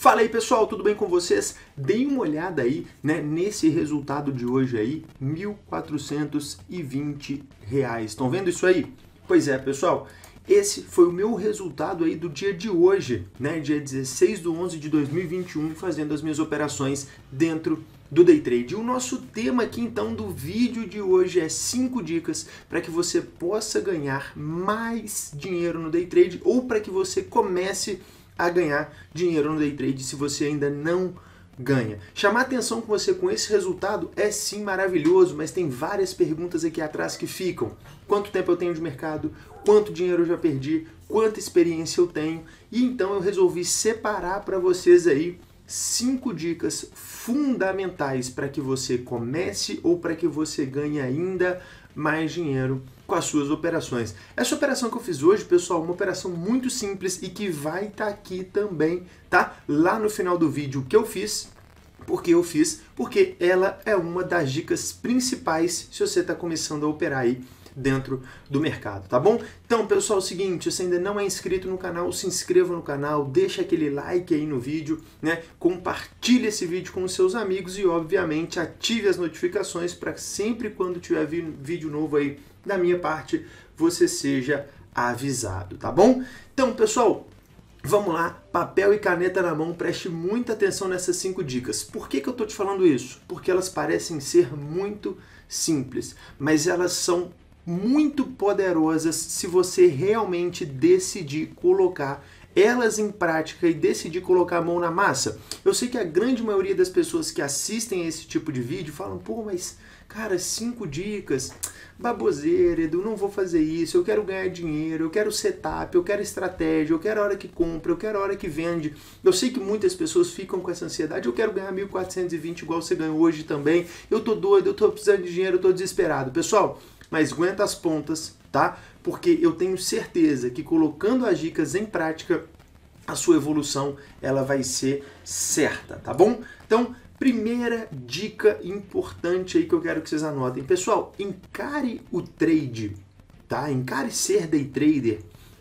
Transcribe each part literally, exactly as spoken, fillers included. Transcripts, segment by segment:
Fala aí pessoal, tudo bem com vocês? Deem uma olhada aí, né, nesse resultado de hoje aí, mil quatrocentos e vinte reais. Estão vendo isso aí? Pois é pessoal, esse foi o meu resultado aí do dia de hoje, né, dia dezesseis do onze de dois mil e vinte e um, fazendo as minhas operações dentro do Day Trade. E o nosso tema aqui então do vídeo de hoje é cinco dicas para que você possa ganhar mais dinheiro no Day Trade, ou para que você comece a ganhar dinheiro no Day Trade se você ainda não ganha. Chamar atenção com você com esse resultado é sim maravilhoso, mas tem várias perguntas aqui atrás que ficam. Quanto tempo eu tenho de mercado? Quanto dinheiro eu já perdi? Quanta experiência eu tenho? E então eu resolvi separar para vocês aí cinco dicas fundamentais para que você comece ou para que você ganhe ainda mais dinheiro com as suas operações. Essa operação que eu fiz hoje, pessoal, é uma operação muito simples e que vai estar tá aqui também, tá? Lá no final do vídeo que eu fiz, porque eu fiz, porque ela é uma das dicas principais se você está começando a operar aí dentro do mercado, tá bom? Então, pessoal, é o seguinte, se você ainda não é inscrito no canal, se inscreva no canal, deixa aquele like aí no vídeo, né? Compartilha esse vídeo com os seus amigos e, obviamente, ative as notificações para sempre quando tiver vídeo novo aí da minha parte, você seja avisado, tá bom? Então, pessoal, vamos lá, papel e caneta na mão, preste muita atenção nessas cinco dicas. Por que que eu tô te falando isso? Porque elas parecem ser muito simples, mas elas são muito poderosas se você realmente decidir colocar elas em prática e decidir colocar a mão na massa. Eu sei que a grande maioria das pessoas que assistem a esse tipo de vídeo falam, pô, mas cara, cinco dicas, baboseira, Edu, não vou fazer isso, eu quero ganhar dinheiro, eu quero setup, eu quero estratégia, eu quero a hora que compra, eu quero a hora que vende. Eu sei que muitas pessoas ficam com essa ansiedade, eu quero ganhar mil quatrocentos e vinte igual você ganhou hoje também, eu tô doido, eu tô precisando de dinheiro, eu tô desesperado. Pessoal, mas aguenta as pontas, tá? Porque eu tenho certeza que colocando as dicas em prática, a sua evolução ela vai ser certa, tá bom? Então, primeira dica importante aí que eu quero que vocês anotem. Pessoal, encare o trade, tá? Encare ser day trader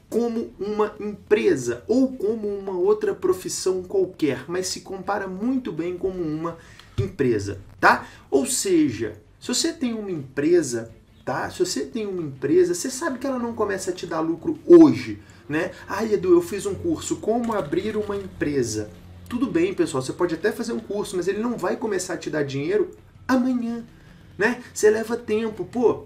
como uma empresa ou como uma outra profissão qualquer, mas se compara muito bem como uma empresa, tá? Ou seja, se você tem uma empresa, tá? Se você tem uma empresa, você sabe que ela não começa a te dar lucro hoje, né? Ah, Edu, eu fiz um curso, como abrir uma empresa. Tudo bem, pessoal, você pode até fazer um curso, mas ele não vai começar a te dar dinheiro amanhã, né? Você leva tempo, pô.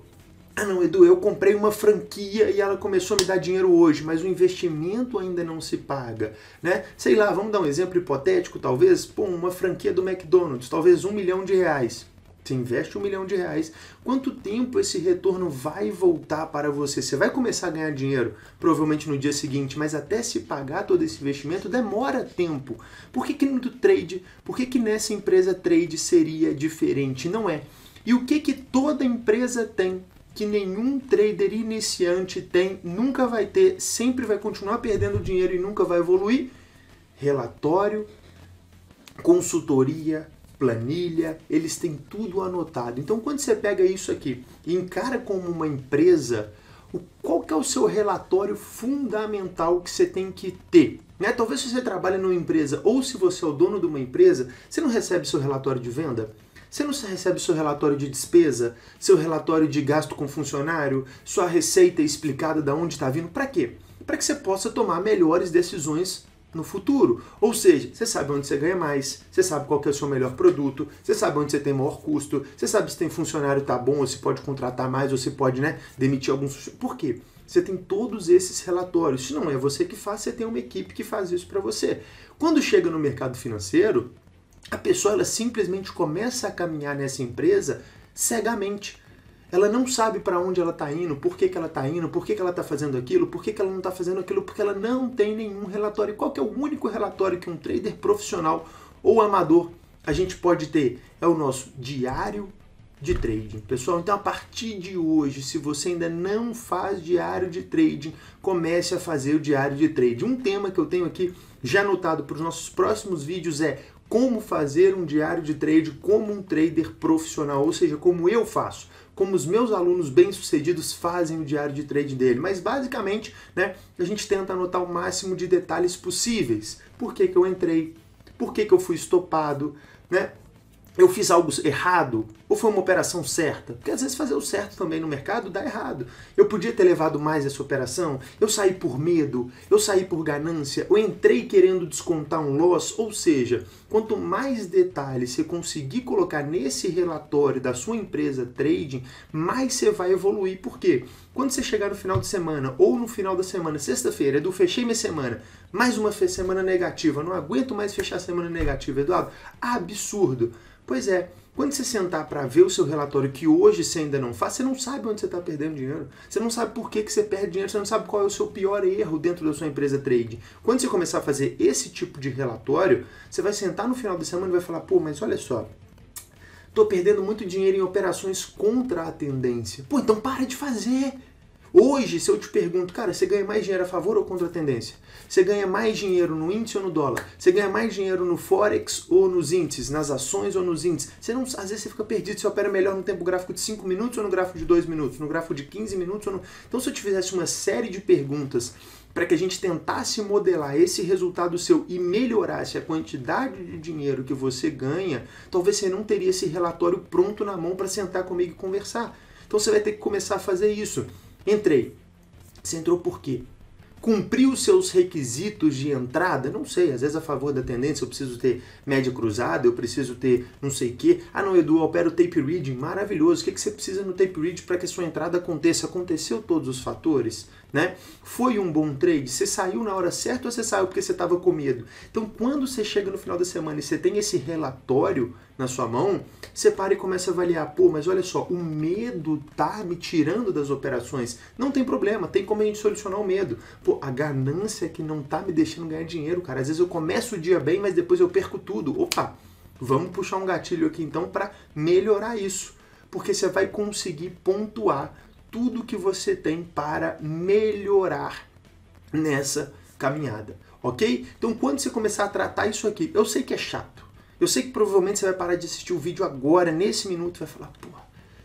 Ah não, Edu, eu comprei uma franquia e ela começou a me dar dinheiro hoje, mas o investimento ainda não se paga, né? Sei lá, vamos dar um exemplo hipotético, talvez, pô, uma franquia do McDonald's, talvez um milhão de reais. Você investe um milhão de reais, quanto tempo esse retorno vai voltar para você? Você vai começar a ganhar dinheiro provavelmente no dia seguinte, mas até se pagar todo esse investimento demora tempo. Por que que no trade, por que que nessa empresa trade seria diferente? Não é. E o que que toda empresa tem que nenhum trader iniciante tem, nunca vai ter, sempre vai continuar perdendo dinheiro e nunca vai evoluir? Relatório, consultoria, planilha, eles têm tudo anotado. Então, quando você pega isso aqui e encara como uma empresa, qual que é o seu relatório fundamental que você tem que ter? Né? Talvez se você trabalha numa empresa ou se você é o dono de uma empresa, você não recebe seu relatório de venda? Você não recebe seu relatório de despesa? Seu relatório de gasto com funcionário? Sua receita explicada de onde está vindo? Para quê? Para que você possa tomar melhores decisões no futuro. Ou seja, você sabe onde você ganha mais, você sabe qual que é o seu melhor produto, você sabe onde você tem maior custo, você sabe se tem funcionário tá bom, ou se pode contratar mais, ou se pode, né, demitir alguns. Por quê? Você tem todos esses relatórios. Se não é você que faz, você tem uma equipe que faz isso para você. Quando chega no mercado financeiro, a pessoa ela simplesmente começa a caminhar nessa empresa cegamente. Ela não sabe para onde ela está indo, por que que ela está indo, por que que ela está fazendo aquilo, por que que ela não está fazendo aquilo, porque ela não tem nenhum relatório. Qual que é o único relatório que um trader profissional ou amador a gente pode ter? É o nosso diário de trading. Pessoal, então a partir de hoje, se você ainda não faz diário de trading, comece a fazer o diário de trading. Um tema que eu tenho aqui já anotado para os nossos próximos vídeos é como fazer um diário de trade como um trader profissional, ou seja, como eu faço, como os meus alunos bem-sucedidos fazem o diário de trade dele. Mas basicamente, né, a gente tenta anotar o máximo de detalhes possíveis. Por que que eu entrei? por que que eu fui estopado, né? Eu fiz algo errado ou foi uma operação certa? Porque às vezes fazer o certo também no mercado dá errado. Eu podia ter levado mais essa operação, eu saí por medo, eu saí por ganância, eu entrei querendo descontar um loss, ou seja, quanto mais detalhes você conseguir colocar nesse relatório da sua empresa trading, mais você vai evoluir. Por quê? Quando você chegar no final de semana ou no final da semana, sexta-feira, Edu, fechei minha semana, mais uma semana negativa, não aguento mais fechar a semana negativa, Eduardo, absurdo. Pois é, quando você sentar para ver o seu relatório que hoje você ainda não faz, você não sabe onde você está perdendo dinheiro, você não sabe por que, que você perde dinheiro, você não sabe qual é o seu pior erro dentro da sua empresa trading. Quando você começar a fazer esse tipo de relatório, você vai sentar no final da semana e vai falar, pô, mas olha só, estou perdendo muito dinheiro em operações contra a tendência. Pô, então para de fazer! Hoje, se eu te pergunto, cara, você ganha mais dinheiro a favor ou contra a tendência? Você ganha mais dinheiro no índice ou no dólar? Você ganha mais dinheiro no Forex ou nos índices? Nas ações ou nos índices? Você não, às vezes você fica perdido, você opera melhor no tempo gráfico de cinco minutos ou no gráfico de dois minutos? No gráfico de quinze minutos? Ou no... Então, se eu te fizesse uma série de perguntas para que a gente tentasse modelar esse resultado seu e melhorasse a quantidade de dinheiro que você ganha, talvez você não teria esse relatório pronto na mão para sentar comigo e conversar. Então, você vai ter que começar a fazer isso. Entrei. Você entrou por quê? Cumpriu os seus requisitos de entrada? Não sei, às vezes a favor da tendência eu preciso ter média cruzada, eu preciso ter não sei o quê. Ah não, Edu, eu opero tape reading, maravilhoso. O que, que você precisa no tape reading para que a sua entrada aconteça? Aconteceu todos os fatores, né? Foi um bom trade? Você saiu na hora certa ou você saiu porque você estava com medo? Então quando você chega no final da semana e você tem esse relatório na sua mão, você para e começa a avaliar, pô, mas olha só, o medo tá me tirando das operações. Não tem problema, tem como a gente solucionar o medo. Pô, a ganância que não tá me deixando ganhar dinheiro, cara. Às vezes eu começo o dia bem, mas depois eu perco tudo. Opa, vamos puxar um gatilho aqui então para melhorar isso. Porque você vai conseguir pontuar tudo que você tem para melhorar nessa caminhada, ok? Então quando você começar a tratar isso aqui, eu sei que é chato. Eu sei que provavelmente você vai parar de assistir o vídeo agora, nesse minuto, e vai falar, pô,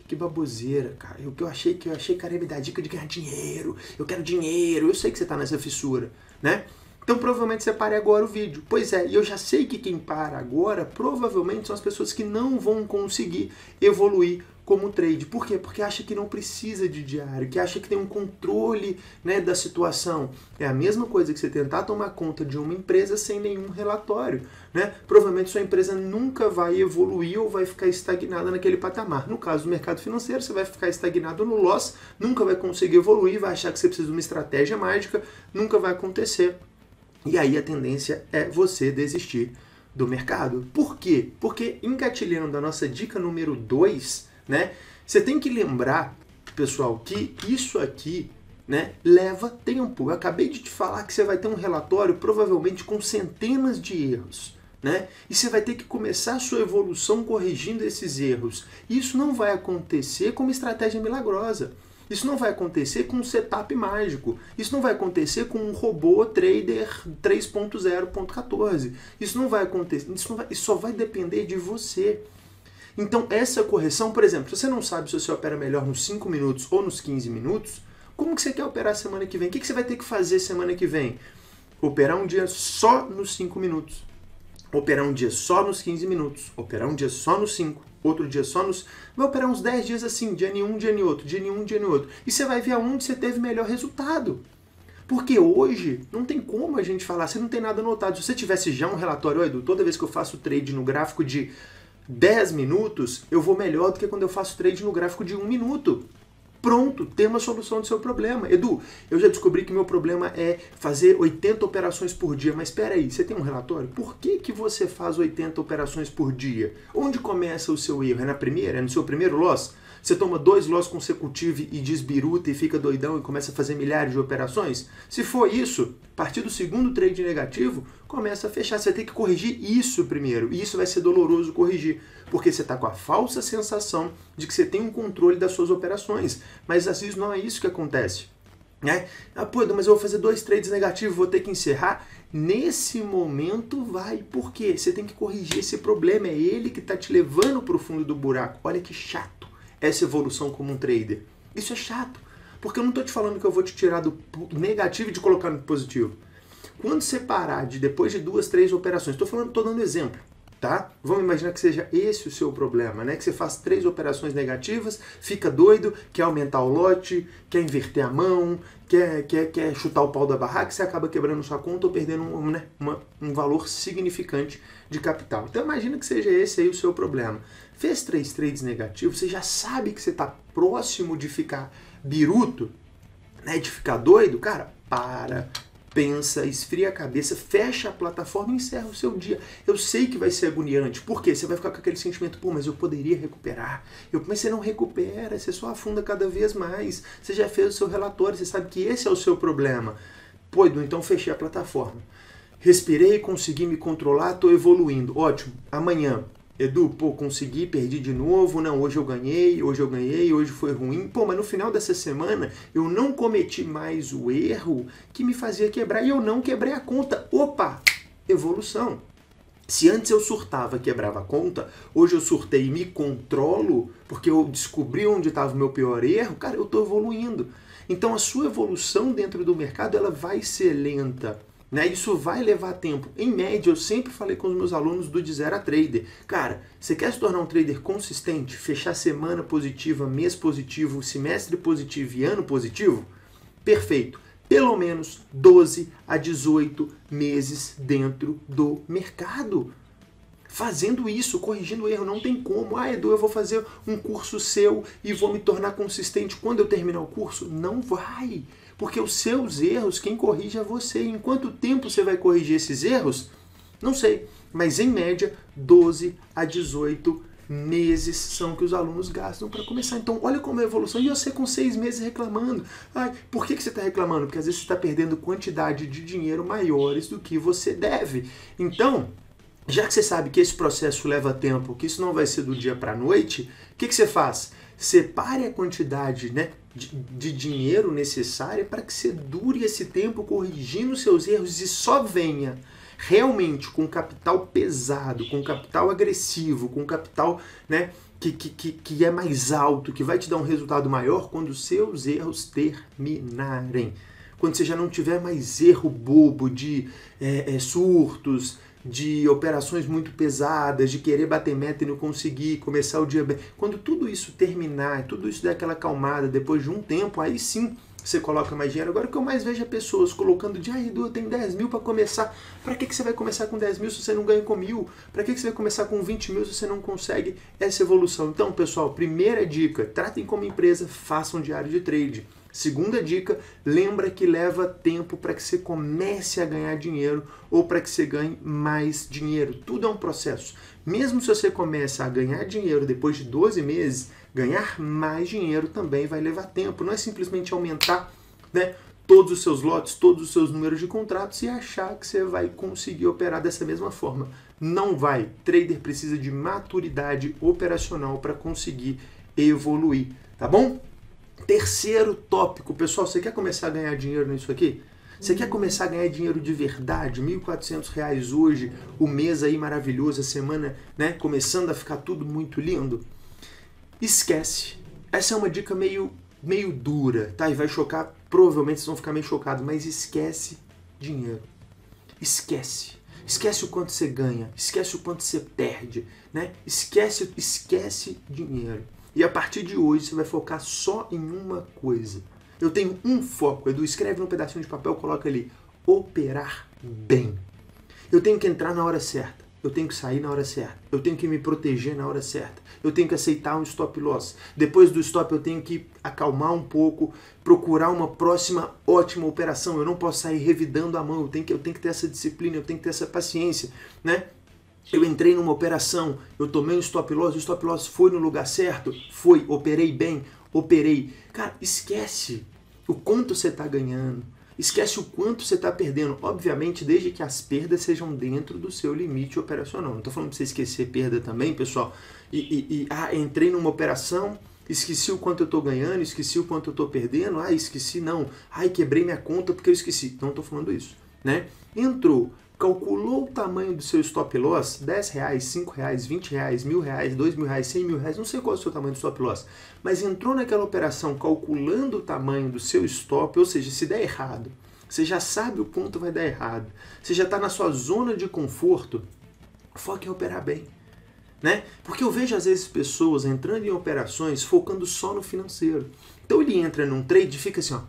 que baboseira, cara. O que eu achei, que eu achei, cara, ia me dar dica de ganhar dinheiro, eu quero dinheiro, eu sei que você tá nessa fissura, né? Então provavelmente você pare agora o vídeo. Pois é, e eu já sei que quem para agora, provavelmente são as pessoas que não vão conseguir evoluir como trade. Por quê? Porque acha que não precisa de diário, que acha que tem um controle, né, da situação. É a mesma coisa que você tentar tomar conta de uma empresa sem nenhum relatório, né? Provavelmente sua empresa nunca vai evoluir ou vai ficar estagnada naquele patamar. No caso do mercado financeiro, você vai ficar estagnado no loss, nunca vai conseguir evoluir, vai achar que você precisa de uma estratégia mágica, nunca vai acontecer. E aí a tendência é você desistir do mercado. Por quê? Porque engatilhando da nossa dica número dois, né? Você tem que lembrar, pessoal, que isso aqui, né, leva tempo. Eu acabei de te falar que você vai ter um relatório provavelmente com centenas de erros, né? E você vai ter que começar a sua evolução corrigindo esses erros. Isso não vai acontecer com uma estratégia milagrosa. Isso não vai acontecer com um setup mágico. Isso não vai acontecer com um robô trader três ponto zero ponto quatorze. Isso não vai acontecer. Isso, não vai, isso só vai depender de você. Então essa correção, por exemplo, se você não sabe se você opera melhor nos cinco minutos ou nos quinze minutos, como que você quer operar semana que vem? O que que você vai ter que fazer semana que vem? Operar um dia só nos cinco minutos, operar um dia só nos quinze minutos, operar um dia só nos cinco, outro dia só nos... Vai operar uns dez dias assim, dia nenhum, dia nenhum, dia nenhum, dia nenhum, outro. E você vai ver aonde você teve melhor resultado. Porque hoje não tem como a gente falar, você não tem nada anotado. Se você tivesse já um relatório, Edu, toda vez que eu faço trade no gráfico de dez minutos, eu vou melhor do que quando eu faço trade no gráfico de um minuto. Pronto, tem uma solução do seu problema. Edu, eu já descobri que meu problema é fazer oitenta operações por dia, mas espera aí, você tem um relatório? Por que que você faz oitenta operações por dia? Onde começa o seu erro? É na primeira? É no seu primeiro loss? Você toma dois loss consecutivos e desbiruta e fica doidão e começa a fazer milhares de operações? Se for isso, a partir do segundo trade negativo, começa a fechar. Você vai ter que corrigir isso primeiro. E isso vai ser doloroso corrigir, porque você está com a falsa sensação de que você tem um controle das suas operações. Mas às vezes não é isso que acontece, né? Ah, pô, mas eu vou fazer dois trades negativos, vou ter que encerrar. Nesse momento vai, porque você tem que corrigir esse problema. É ele que está te levando para o fundo do buraco. Olha que chato essa evolução como um trader. Isso é chato, porque eu não estou te falando que eu vou te tirar do negativo e te colocar no positivo. Quando você parar de depois de duas, três operações, estou falando, estou dando exemplo, tá? Vamos imaginar que seja esse o seu problema, né? Que você faz três operações negativas, fica doido, quer aumentar o lote, quer inverter a mão, quer, quer, quer chutar o pau da barraca, você acaba quebrando sua conta ou perdendo um, né, uma, um valor significante de capital. Então imagina que seja esse aí o seu problema. Fez três trades negativos, você já sabe que você está próximo de ficar biruto, né, de ficar doido, cara, para... pensa, esfria a cabeça, fecha a plataforma e encerra o seu dia. Eu sei que vai ser agoniante, porque você vai ficar com aquele sentimento, pô, mas eu poderia recuperar. Eu, mas você não recupera, você só afunda cada vez mais. Você já fez o seu relatório, você sabe que esse é o seu problema. Pô, Edu, então fechei a plataforma. Respirei, consegui me controlar, estou evoluindo. Ótimo, amanhã. Edu, pô, consegui, perdi de novo, não, hoje eu ganhei, hoje eu ganhei, hoje foi ruim. Pô, mas no final dessa semana eu não cometi mais o erro que me fazia quebrar e eu não quebrei a conta. Opa, evolução. Se antes eu surtava, quebrava a conta, hoje eu surtei e me controlo porque eu descobri onde estava o meu pior erro, cara, eu estou evoluindo. Então a sua evolução dentro do mercado ela vai ser lenta. Né? Isso vai levar tempo. Em média, eu sempre falei com os meus alunos do de zero a trader. Cara, você quer se tornar um trader consistente, fechar semana positiva, mês positivo, semestre positivo e ano positivo? Perfeito. Pelo menos doze a dezoito meses dentro do mercado. Fazendo isso, corrigindo o erro, não tem como. Ah, Edu, eu vou fazer um curso seu e vou me tornar consistente quando eu terminar o curso. Não vai. Porque os seus erros, quem corrige é você. Em quanto tempo você vai corrigir esses erros? Não sei. Mas, em média, doze a dezoito meses são que os alunos gastam para começar. Então, olha como é a evolução. E você com seis meses reclamando. Ai, por que, que você está reclamando? Porque, às vezes, você está perdendo quantidade de dinheiro maiores do que você deve. Então, já que você sabe que esse processo leva tempo, que isso não vai ser do dia para a noite, o que, que você faz? Separe a quantidade, né, de, de dinheiro necessária para que você dure esse tempo corrigindo seus erros e só venha realmente com capital pesado, com capital agressivo, com capital, né, que, que, que é mais alto, que vai te dar um resultado maior quando os seus erros terminarem. Quando você já não tiver mais erro bobo de é, é, surtos, de operações muito pesadas, de querer bater meta e não conseguir, começar o dia bem. Quando tudo isso terminar, tudo isso der aquela acalmada, depois de um tempo, aí sim você coloca mais dinheiro. Agora o que eu mais vejo é pessoas colocando de, ah, Edu, eu tenho dez mil para começar. Para que, que você vai começar com dez mil se você não ganha com mil? Para que, que você vai começar com vinte mil se você não consegue essa evolução? Então, pessoal, primeira dica, tratem como empresa, façam diário de trade. Segunda dica, lembra que leva tempo para que você comece a ganhar dinheiro ou para que você ganhe mais dinheiro. Tudo é um processo. Mesmo se você começa a ganhar dinheiro depois de doze meses, ganhar mais dinheiro também vai levar tempo. Não é simplesmente aumentar, né, todos os seus lotes, todos os seus números de contratos e achar que você vai conseguir operar dessa mesma forma. Não vai. Trader precisa de maturidade operacional para conseguir evoluir, tá bom? Terceiro tópico, pessoal, você quer começar a ganhar dinheiro nisso aqui? Você quer começar a ganhar dinheiro de verdade? mil e quatrocentos reais hoje, o mês aí maravilhoso, a semana, né, começando a ficar tudo muito lindo? Esquece. Essa é uma dica meio, meio dura, tá? E vai chocar, provavelmente vocês vão ficar meio chocados, mas esquece dinheiro. Esquece. Esquece o quanto você ganha, esquece o quanto você perde, né? Esquece, esquece dinheiro. E a partir de hoje você vai focar só em uma coisa. Eu tenho um foco, Edu, escreve num pedacinho de papel, coloca ali, operar bem. Eu tenho que entrar na hora certa, eu tenho que sair na hora certa, eu tenho que me proteger na hora certa, eu tenho que aceitar um stop loss. Depois do stop eu tenho que acalmar um pouco, procurar uma próxima ótima operação, eu não posso sair revidando a mão, eu tenho que, eu tenho que ter essa disciplina, eu tenho que ter essa paciência, né? Eu entrei numa operação, eu tomei um stop loss, o stop loss foi no lugar certo, foi, operei bem, operei. Cara, esquece o quanto você está ganhando, esquece o quanto você está perdendo. Obviamente, desde que as perdas sejam dentro do seu limite operacional. Não estou falando para você esquecer perda também, pessoal. E, e, e ah, entrei numa operação, esqueci o quanto eu estou ganhando, esqueci o quanto eu estou perdendo, ah, esqueci não, ai, quebrei minha conta porque eu esqueci. Não estou falando isso, né? Entrou. Calculou o tamanho do seu stop loss, dez reais, cinco reais, vinte reais, mil reais, dois mil reais, cem mil reais, não sei qual é o seu tamanho do stop loss, mas entrou naquela operação calculando o tamanho do seu stop, ou seja, se der errado, Você já sabe o quanto vai dar errado. Você já está na sua zona de conforto. Foque em operar bem. Né? Porque eu vejo às vezes pessoas entrando em operações focando só no financeiro. Então ele entra num trade e fica assim, ó.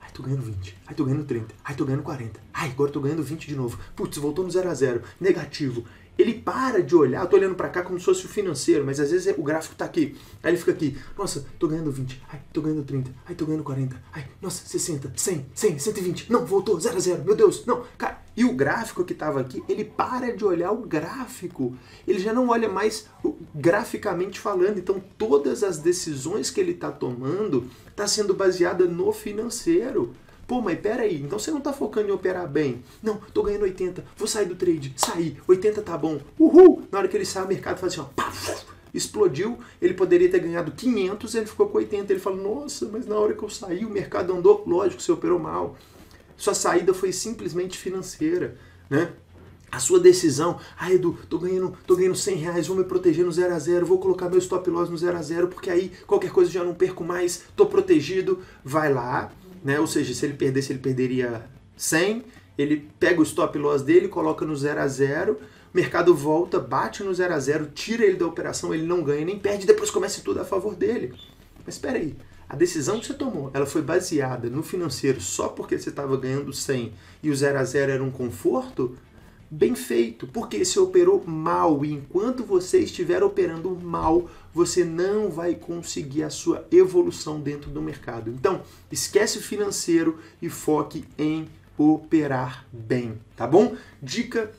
Ai, tô ganhando vinte. Ai, tô ganhando trinta. Ai, tô ganhando quarenta. Ai, agora tô ganhando vinte de novo. Putz, voltou no zero a zero. Negativo. Ele para de olhar, eu tô olhando pra cá como se fosse o financeiro, mas às vezes o gráfico tá aqui. Aí ele fica aqui, nossa, tô ganhando vinte, ai, tô ganhando trinta, ai, tô ganhando quarenta, ai, nossa, sessenta, cem, cem, cento e vinte, não, voltou, zero a zero, meu Deus, não, cara. E o gráfico que tava aqui, ele para de olhar o gráfico, ele já não olha mais graficamente falando, então todas as decisões que ele tá tomando tá sendo baseada no financeiro. Pô, mas peraí, então você não tá focando em operar bem. Não, tô ganhando oitenta, vou sair do trade, saí, oitenta tá bom, uhul! Na hora que ele sai, o mercado faz assim, ó, pá, explodiu, ele poderia ter ganhado quinhentos, ele ficou com oitenta. Ele fala, nossa, mas na hora que eu saí, o mercado andou, lógico, você operou mal. Sua saída foi simplesmente financeira, né? A sua decisão, ah Edu, tô ganhando, tô ganhando cem reais, vou me proteger no zero a zero, vou colocar meu stop loss no zero a zero, porque aí qualquer coisa eu já não perco mais, tô protegido, vai lá. Né? Ou seja, se ele perdesse, ele perderia cem, ele pega o stop loss dele, coloca no zero a zero, o mercado volta, bate no zero a zero, tira ele da operação, ele não ganha nem perde, depois começa tudo a favor dele. Mas espera aí, a decisão que você tomou, ela foi baseada no financeiro só porque você estava ganhando cem e o zero a zero era um conforto? Bem feito, porque você operou mal e enquanto você estiver operando mal, você não vai conseguir a sua evolução dentro do mercado. Então, esquece o financeiro e foque em operar bem, tá bom? Dica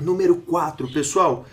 número quatro, pessoal,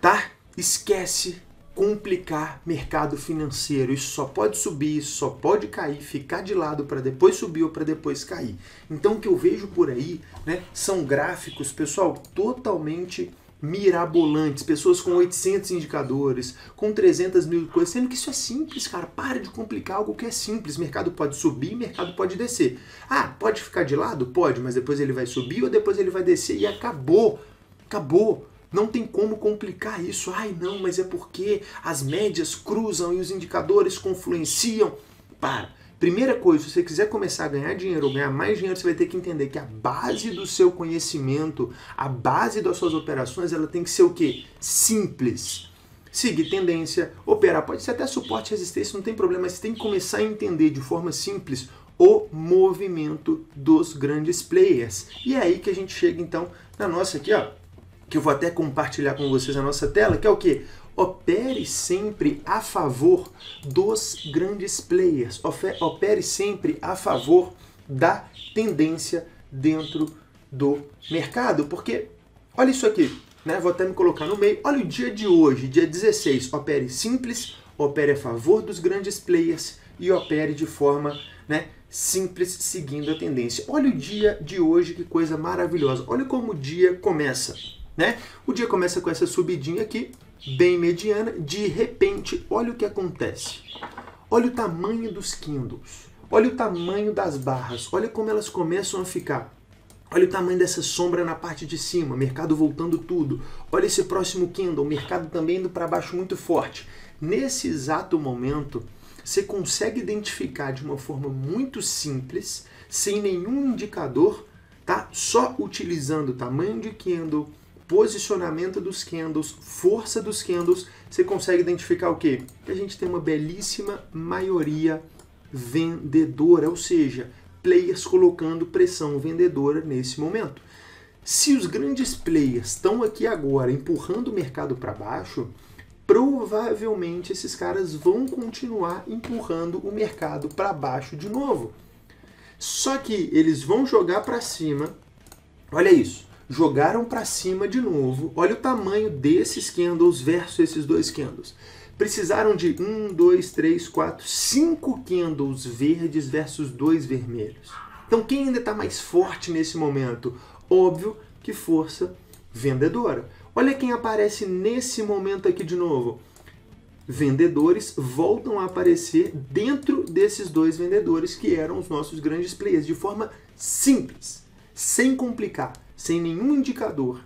tá? Esquece complicar mercado financeiro. Isso só pode subir, só pode cair, ficar de lado para depois subir ou para depois cair. Então o que eu vejo por aí, né, são gráficos, pessoal, totalmente mirabolantes, pessoas com oitocentos indicadores, com trezentas mil coisas, sendo que isso é simples, cara. Para de complicar algo que é simples. Mercado pode subir, mercado pode descer. Ah, pode ficar de lado? Pode, mas depois ele vai subir ou depois ele vai descer e acabou. Acabou. Não tem como complicar isso. Ai, não, mas é porque as médias cruzam e os indicadores confluenciam. Para. Primeira coisa, se você quiser começar a ganhar dinheiro ou ganhar mais dinheiro, você vai ter que entender que a base do seu conhecimento, a base das suas operações, ela tem que ser o quê? Simples. Seguir tendência, operar. Pode ser até suporte e resistência, não tem problema, mas você tem que começar a entender de forma simples o movimento dos grandes players. E é aí que a gente chega, então, na nossa aqui, ó, que eu vou até compartilhar com vocês a nossa tela, que é o quê? Opere sempre a favor dos grandes players. Opere sempre a favor da tendência dentro do mercado. Porque, olha isso aqui, né? Vou até me colocar no meio. Olha o dia de hoje, dia dezesseis. Opere simples, opere a favor dos grandes players e opere de forma, né, simples, seguindo a tendência. Olha o dia de hoje, que coisa maravilhosa. Olha como o dia começa. Né? O dia começa com essa subidinha aqui, bem mediana, de repente, olha o que acontece. Olha o tamanho dos candles, olha o tamanho das barras, olha como elas começam a ficar. Olha o tamanho dessa sombra na parte de cima, mercado voltando tudo. Olha esse próximo candle, mercado também indo para baixo muito forte. Nesse exato momento, você consegue identificar de uma forma muito simples, sem nenhum indicador, tá? Só utilizando o tamanho de candle, posicionamento dos candles, força dos candles, você consegue identificar o quê? Que a gente tem uma belíssima maioria vendedora, ou seja, players colocando pressão vendedora nesse momento. Se os grandes players estão aqui agora empurrando o mercado para baixo, provavelmente esses caras vão continuar empurrando o mercado para baixo de novo. Só que eles vão jogar para cima, olha isso. Jogaram para cima de novo. Olha o tamanho desses candles versus esses dois candles. Precisaram de um, dois, três, quatro, cinco candles verdes versus dois vermelhos. Então quem ainda está mais forte nesse momento? Óbvio que força vendedora. Olha quem aparece nesse momento aqui de novo. Vendedores voltam a aparecer dentro desses dois vendedores que eram os nossos grandes players, de forma simples, sem complicar. Sem nenhum indicador,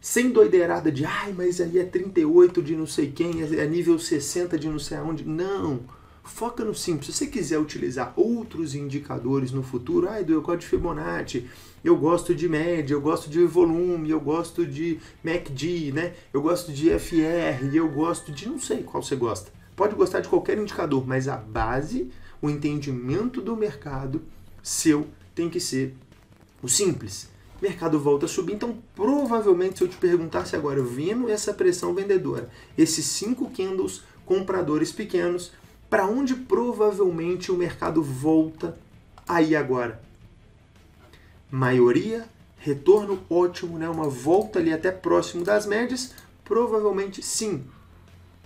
sem doideirada de, ai, mas aí é trinta e oito de não sei quem, é nível sessenta de não sei aonde. Não, Foca no simples. Se você quiser utilizar outros indicadores no futuro, ah, Edu, eu gosto de Fibonacci, eu gosto de média, eu gosto de volume, eu gosto de M A C D, né? Eu gosto de F R, eu gosto de não sei qual você gosta. Pode gostar de qualquer indicador, mas a base, o entendimento do mercado seu tem que ser o simples. O mercado volta a subir, então provavelmente se eu te perguntasse agora, vendo essa pressão vendedora, esses cinco candles compradores pequenos, para onde provavelmente o mercado volta aí agora? Maioria, retorno ótimo, né? Uma volta ali até próximo das médias, provavelmente sim,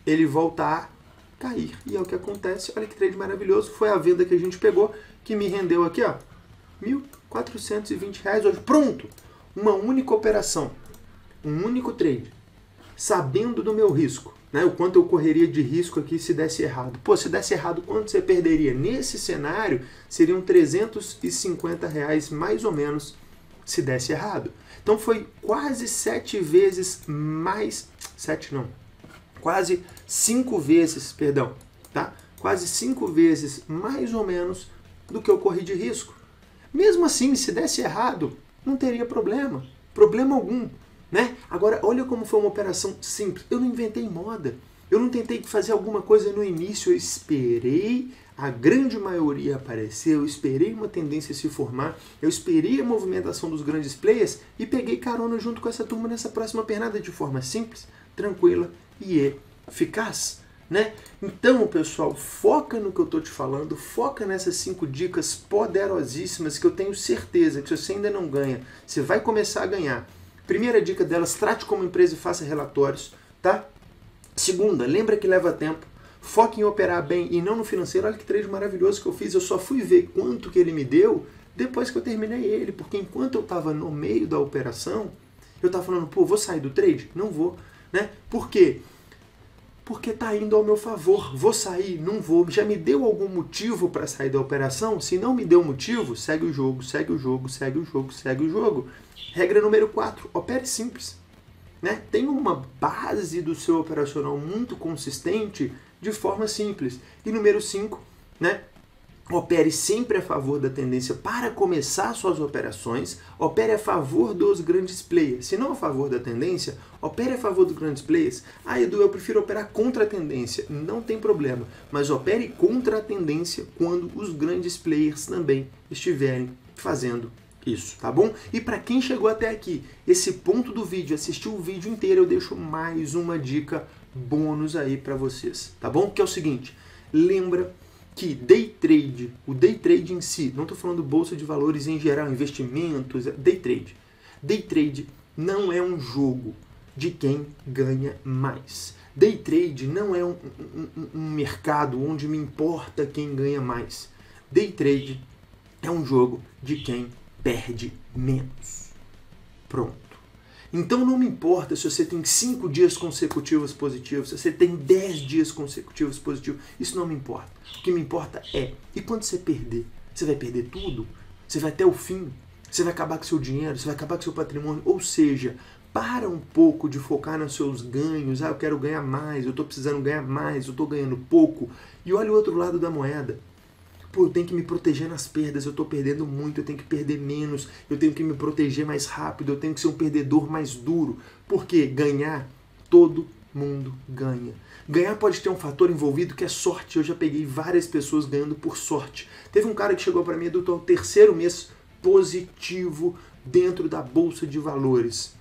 ele volta a cair. E é o que acontece, olha que trade maravilhoso, foi a venda que a gente pegou, que me rendeu aqui, ó, mil quatrocentos e vinte reais hoje. Pronto! Uma única operação, um único trade, sabendo do meu risco, né? O quanto eu correria de risco aqui se desse errado. Pô, se desse errado, quanto você perderia? Nesse cenário, seriam trezentos e cinquenta reais mais ou menos se desse errado. Então foi quase sete vezes mais... sete não. Quase cinco vezes, perdão, tá? Quase cinco vezes mais ou menos do que eu corri de risco. Mesmo assim, se desse errado, não teria problema, problema algum, né? Agora, olha como foi uma operação simples. Eu não inventei moda, eu não tentei fazer alguma coisa no início, eu esperei a grande maioria aparecer, eu esperei uma tendência se formar, eu esperei a movimentação dos grandes players e peguei carona junto com essa turma nessa próxima pernada de forma simples, tranquila e eficaz, né? Então, pessoal, foca no que eu estou te falando, foca nessas cinco dicas poderosíssimas que eu tenho certeza que se você ainda não ganha, você vai começar a ganhar. Primeira dica delas, trate como empresa e faça relatórios, tá? Segunda, lembra que leva tempo, foca em operar bem e não no financeiro. Olha que trade maravilhoso que eu fiz, eu só fui ver quanto que ele me deu depois que eu terminei ele, porque enquanto eu estava no meio da operação, eu estava falando, pô, vou sair do trade? Não vou, né? Por quê? Porque está indo ao meu favor, vou sair, não vou, já me deu algum motivo para sair da operação? Se não me deu motivo, segue o jogo, segue o jogo, segue o jogo, segue o jogo. Regra número quatro, opere simples, né? Tenha uma base do seu operacional muito consistente de forma simples. E número cinco, né? Opere sempre a favor da tendência para começar suas operações, opere a favor dos grandes players. Se não a favor da tendência, opere a favor dos grandes players. Ah, Edu, eu prefiro operar contra a tendência. Não tem problema, mas opere contra a tendência quando os grandes players também estiverem fazendo isso, tá bom? E para quem chegou até aqui, esse ponto do vídeo, assistiu o vídeo inteiro, eu deixo mais uma dica bônus aí para vocês, tá bom? Que é o seguinte, lembra que day trade, o day trade em si, não estou falando bolsa de valores em geral, investimentos, day trade. Day trade não é um jogo de quem ganha mais. Day trade não é um, um, um mercado onde me importa quem ganha mais. Day trade é um jogo de quem perde menos. Pronto. Então não me importa se você tem cinco dias consecutivos positivos, se você tem dez dias consecutivos positivos, isso não me importa. O que me importa é, e quando você perder? Você vai perder tudo? Você vai até o fim? Você vai acabar com seu dinheiro? Você vai acabar com seu patrimônio? Ou seja, para um pouco de focar nos seus ganhos, ah, eu quero ganhar mais, eu estou precisando ganhar mais, eu estou ganhando pouco, e olha o outro lado da moeda. Pô, eu tenho que me proteger nas perdas, eu estou perdendo muito, eu tenho que perder menos, eu tenho que me proteger mais rápido, eu tenho que ser um perdedor mais duro. Porque ganhar, todo mundo ganha. Ganhar pode ter um fator envolvido que é sorte. Eu já peguei várias pessoas ganhando por sorte. Teve um cara que chegou para mim, Edu, tô no terceiro mês positivo dentro da Bolsa de Valores.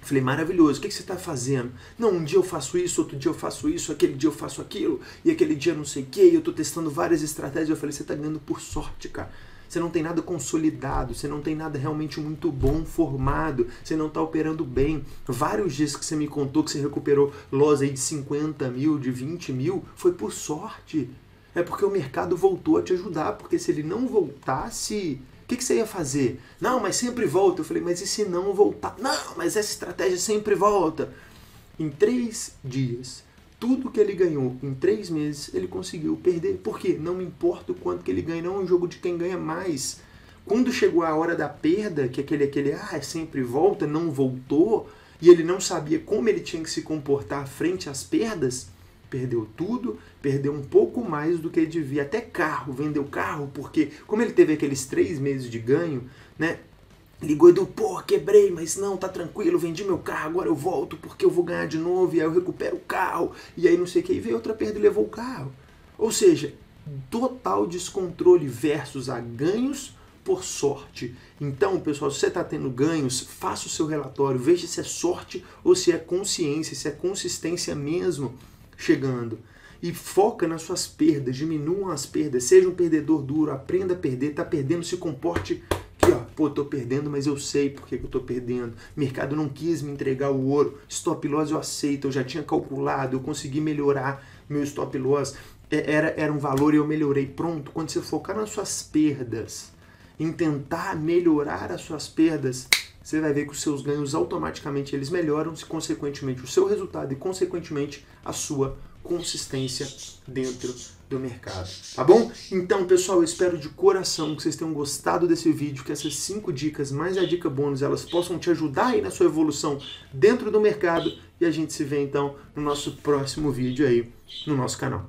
Falei, maravilhoso, o que você está fazendo? Não, um dia eu faço isso, outro dia eu faço isso, aquele dia eu faço aquilo, e aquele dia não sei o que, e eu estou testando várias estratégias. Eu falei, você está ganhando por sorte, cara. Você não tem nada consolidado, você não tem nada realmente muito bom, formado, você não está operando bem. Vários dias que você me contou que você recuperou loss aí de cinquenta mil, de vinte mil, foi por sorte. É porque o mercado voltou a te ajudar, porque se ele não voltasse... O que, que você ia fazer? Não, mas sempre volta. Eu falei, mas e se não voltar? Não, mas essa estratégia sempre volta. Em três dias, tudo que ele ganhou em três meses, ele conseguiu perder. Por quê? Não importa o quanto que ele ganha, não é um jogo de quem ganha mais. Quando chegou a hora da perda, que aquele, aquele, ah, sempre volta, não voltou, e ele não sabia como ele tinha que se comportar frente às perdas, perdeu tudo, perdeu um pouco mais do que ele devia, até carro, vendeu carro, porque como ele teve aqueles três meses de ganho, né, ligou e deu, pô, quebrei, mas não, tá tranquilo, vendi meu carro, agora eu volto porque eu vou ganhar de novo, e aí eu recupero o carro, e aí não sei o que, e veio outra perda e levou o carro. Ou seja, total descontrole versus a ganhos por sorte. Então, pessoal, se você está tendo ganhos, faça o seu relatório, veja se é sorte ou se é consciência, se é consistência mesmo chegando. E foca nas suas perdas, diminuam as perdas, seja um perdedor duro, aprenda a perder, está perdendo, se comporte que, ó, pô, estou perdendo, mas eu sei porque que eu estou perdendo. O mercado não quis me entregar o ouro, stop loss eu aceito, eu já tinha calculado, eu consegui melhorar meu stop loss, era, era um valor e eu melhorei. Pronto, quando você focar nas suas perdas, em tentar melhorar as suas perdas, você vai ver que os seus ganhos automaticamente eles melhoram, e consequentemente o seu resultado e consequentemente a sua consistência dentro do mercado, tá bom? Então, pessoal, eu espero de coração que vocês tenham gostado desse vídeo, que essas cinco dicas, mais a dica bônus, elas possam te ajudar aí na sua evolução dentro do mercado, e a gente se vê então no nosso próximo vídeo aí no nosso canal.